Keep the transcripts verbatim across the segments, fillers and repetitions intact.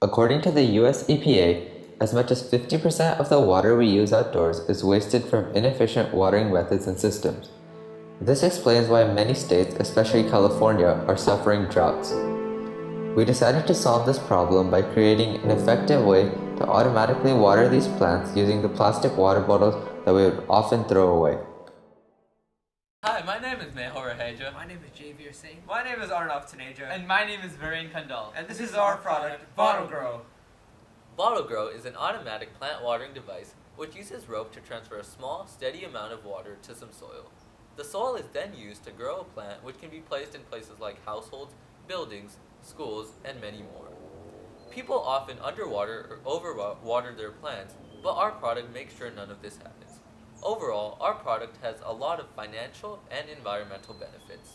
According to the U S E P A, as much as fifty percent of the water we use outdoors is wasted from inefficient watering methods and systems. This explains why many states, especially California, are suffering droughts. We decided to solve this problem by creating an effective way to automatically water these plants using the plastic water bottles that we would often throw away. Hi, my name is Mehul Raheja. My name is Jaiveer Singh. My name is Arnav Taneja. And my name is Viren Khandal. And this, this is our product, Bottle Grow. Bottle Grow is an automatic plant watering device which uses rope to transfer a small, steady amount of water to some soil. The soil is then used to grow a plant which can be placed in places like households, buildings, schools, and many more. People often underwater or overwater their plants, but our product makes sure none of this happens. Overall, our product has a lot of financial and environmental benefits.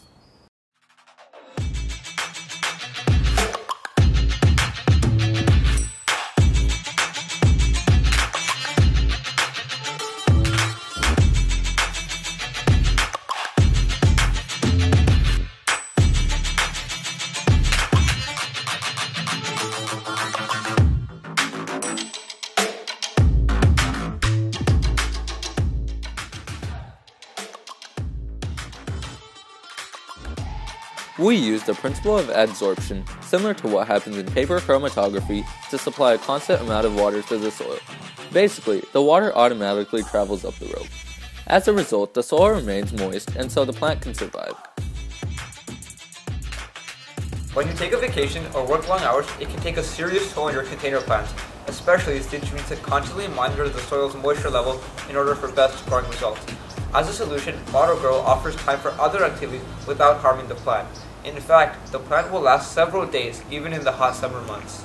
We use the principle of adsorption, similar to what happens in paper chromatography, to supply a constant amount of water to the soil. Basically, the water automatically travels up the rope. As a result, the soil remains moist, and so the plant can survive. When you take a vacation or work long hours, it can take a serious toll on your container plants, especially since you need to constantly monitor the soil's moisture level in order for best growing results. As a solution, Bottle Grow offers time for other activities without harming the plant. In fact, the plant will last several days, even in the hot summer months.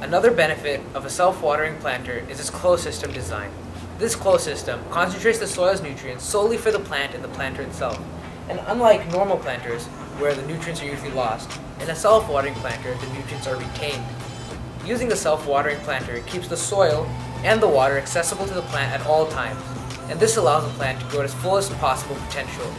Another benefit of a self-watering planter is its closed system design. This closed system concentrates the soil's nutrients solely for the plant and the planter itself. And unlike normal planters, where the nutrients are usually lost, in a self-watering planter, the nutrients are retained. Using the self-watering planter keeps the soil and the water accessible to the plant at all times, and this allows the plant to grow at its fullest possible potential.